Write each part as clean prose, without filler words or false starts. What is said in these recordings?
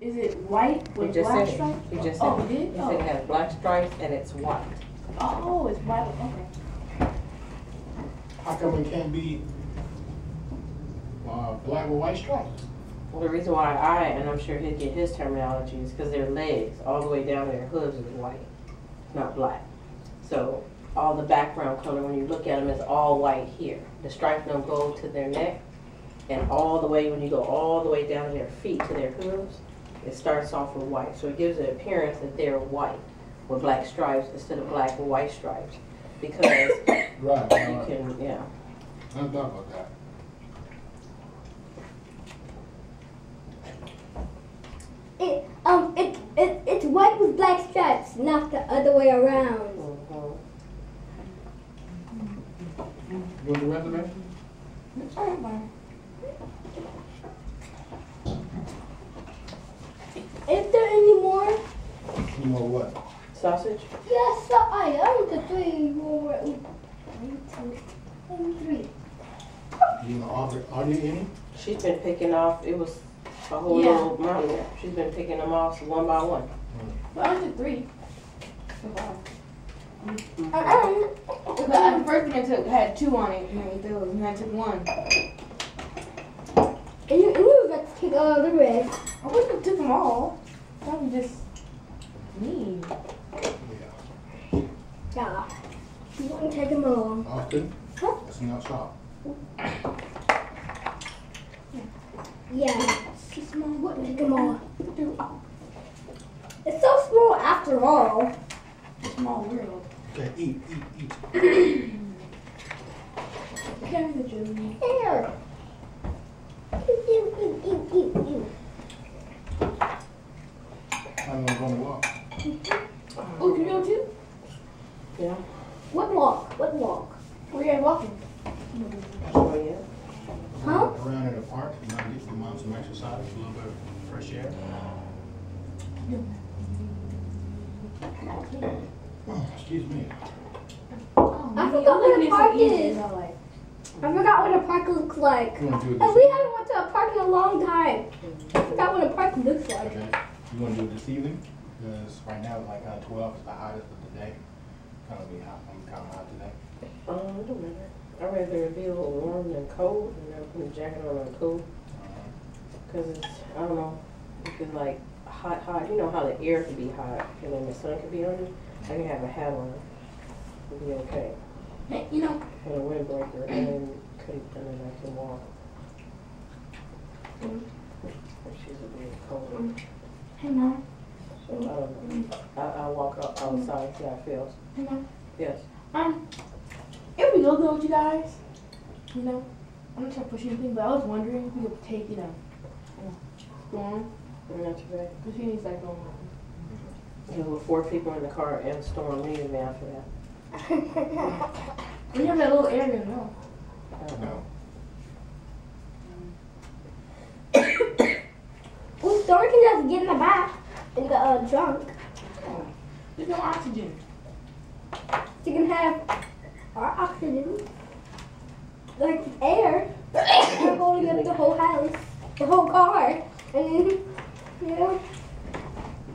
Is it white with black stripes? It just said it has black stripes and it's white. Oh, it's white. Okay. How come it can't be black with white stripes? Well, the reason why and I'm sure he'd get his terminology, is because their legs all the way down to their hooves is white, not black. So all the background color, when you look at them, is all white here. The stripes don't go to their neck, and all the way, when you go all the way down to their feet, to their hooves, it starts off with white. So it gives the appearance that they're white with black stripes instead of black with white stripes, because I'm done with that. It's white with black stripes, not the other way around. You want the resume? Is there any more? Any more what? Sausage? Yes, so I own the three more. 1, 2, and 3. You know, are there any? She's been picking off. It was a whole little mountain. She's been picking them off one by one. Well, I did 3. Wow. The first one I took had 2 on it, and I took 1. And you got to take all the rest. I wouldn't have took them all. That was just me. Yeah. Yeah. You wouldn't take them all. Austin? Huh? That's not stop. Yeah. It's too small. Wouldn't take them all. It's so small after all. It's a small world. Okay, eat. There's the Jimmy. There. Eat. I'm going to walk. Oh, can you go too? Yeah. What walk? Where are you walking? Huh? Around in the park, you might get your mom some exercise, a little bit of fresh air. Yeah. Oh, excuse me. Oh, I forgot what a park is. I forgot what a park looks like. We haven't went to a park in a long time. I forgot what a park looks like. Okay. You want to do it this evening? Because right now, like 12 is the hottest of the day. Kind of be hot. I'm kind of hot today. It don't matter. I'd rather it be a little warm than cold, and then put a jacket on and cool. Because it's, I don't know, because like hot. You know how the air could be hot, and then the sun could be on you. I can have a hat on. It'll be okay. You know. And a windbreaker, and then I can walk. She's a bit colder. Hey, Mom. So I walk up outside and see how it feels. Hey, Mom. Yes. It would be good with you guys. You know, I'm not trying to push anything, but I was wondering if we could take, Storm. Not today. Because she needs that going on. You know, with 4 people in the car and Storm leaving me after that. We have that little area now. I don't know. Well, Storm can just get in the back, in the trunk. Oh. There's no oxygen. She can have our oxygen, like air. We're going to get the whole house, the whole car, and then,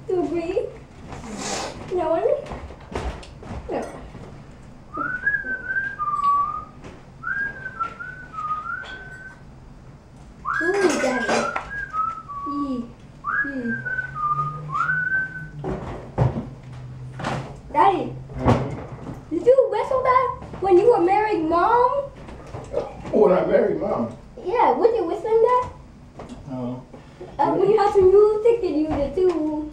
to breathe. No one? No. Ooh, Daddy. Daddy, did you whistle that when you were marrying Mom? When I married Mom? Yeah, were you whistling that? No. When you had some music, did you did too?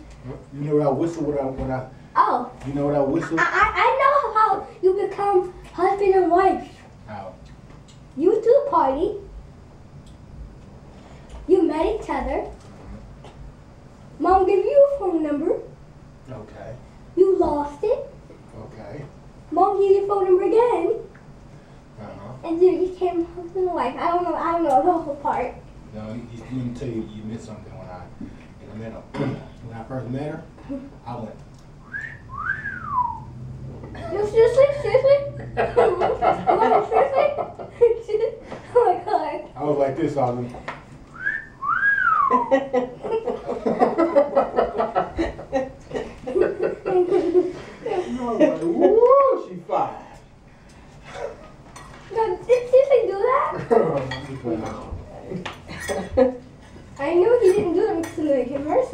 You know what I whistle when I Oh. You know what I whistle? I know how you become husband and wife. How? You two party. You met each other. Mom gave you a phone number. Okay. You lost it. Okay. Mom gave you a phone number again. And you became husband and wife. I don't know the whole part. No, let me tell you missed something when I first met her. I went. No, seriously? Seriously? Oh my God. I was like this, Austin.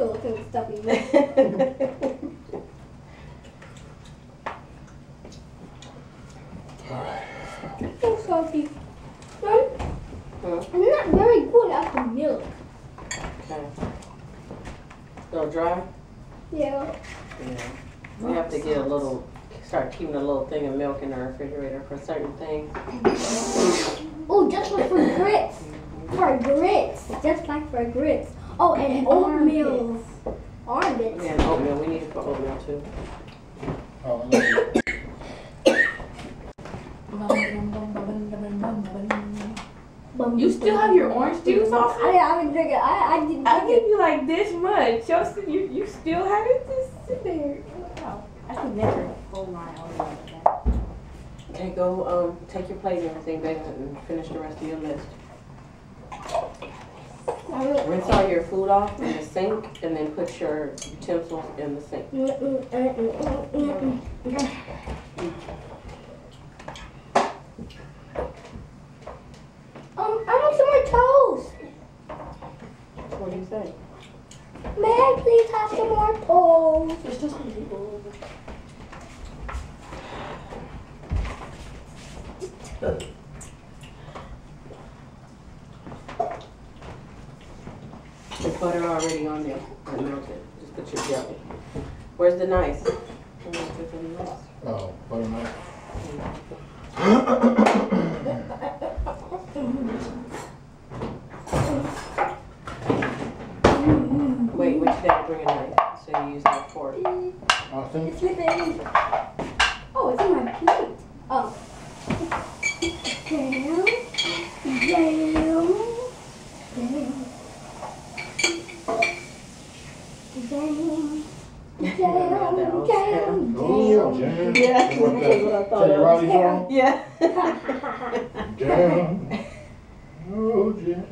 to look at stuff even. All right. I think salty. I'm not very good at the milk. Okay. So dry? Yeah. Yeah. We have to get a little, start keeping a little thing of milk in the refrigerator for certain things. Oh, just like for grits. For grits. Just like for grits. Oh, and oatmeal. Armpits. Yeah, and oatmeal. We need it for oatmeal too. Oh, You still have your orange juice off? I haven't drank it. I didn't. I gave you like this much. Justin, you still have it just sitting there. Wow. I can never hold my own like that. Okay, go take your plate and everything back and finish the rest of your list. Rinse all your food off in the sink and then put your utensils in the sink. I want some more toast. What do you say? May I please have some more toast? There's just some people over there. The butter already on there. I melted. Just put your jelly. Where's the nice? Oh, butter knife. Wait, which day bring a knife? So you use that fork. I think it's with it. Oh, it's on my plate. Oh. Yeah. What the, Teddy Riley song? Yeah. Jam. Oh, jam.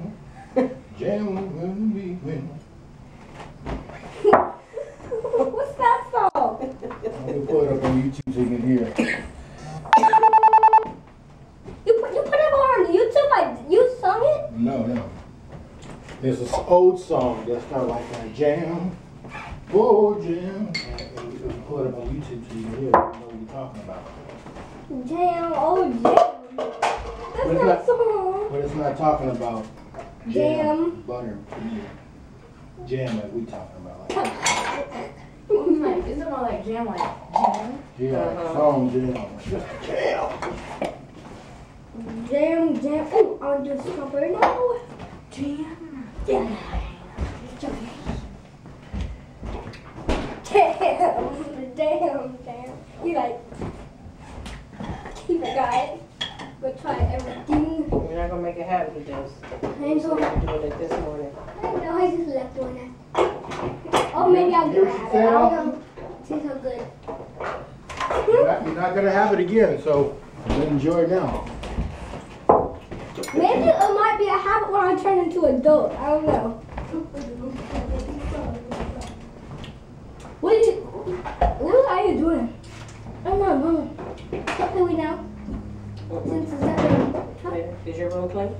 Jam when we win. What's that song? I'm going to pull it up on YouTube so you can hear it. You put it on YouTube? You sung it? No. There's this old song that's not like that. Jam. Oh, jam. Put it up on YouTube so you can hear it. I know what you're talking about. Jam, oh jam. That's not so. But it's not talking about jam. Butter, jam like we talking about. It's more like jam, like jam. Yeah, song jam. Just jam. Jam. Oh, I'm just covering now. Jam. Jam. Damn. You like, you forgot. We'll try everything. We're not gonna make it happen with this. I know. I'm doing it this morning. I know, I just left one. Oh, maybe I'll do it. It tastes so good. You're not gonna have it again, so enjoy it now. Maybe it might be a habit when I turn into an adult. I don't know. What are you doing? I'm not moving. What do we now? Since it's not. Is your room clean?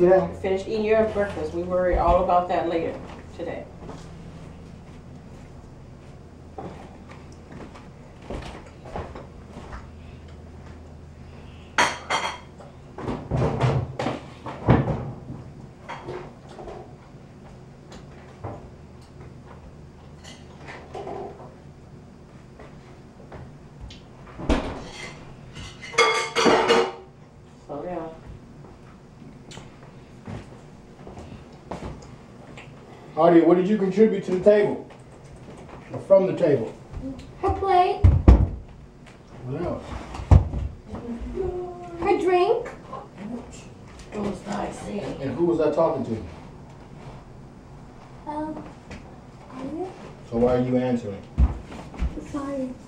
Yeah. Finish eating your breakfast. We worry all about that later today. Artie, what did you contribute to the table? Or from the table? Her plate. What else? Her drink. It was nice. And who was I talking to? So why are you answering? Sorry.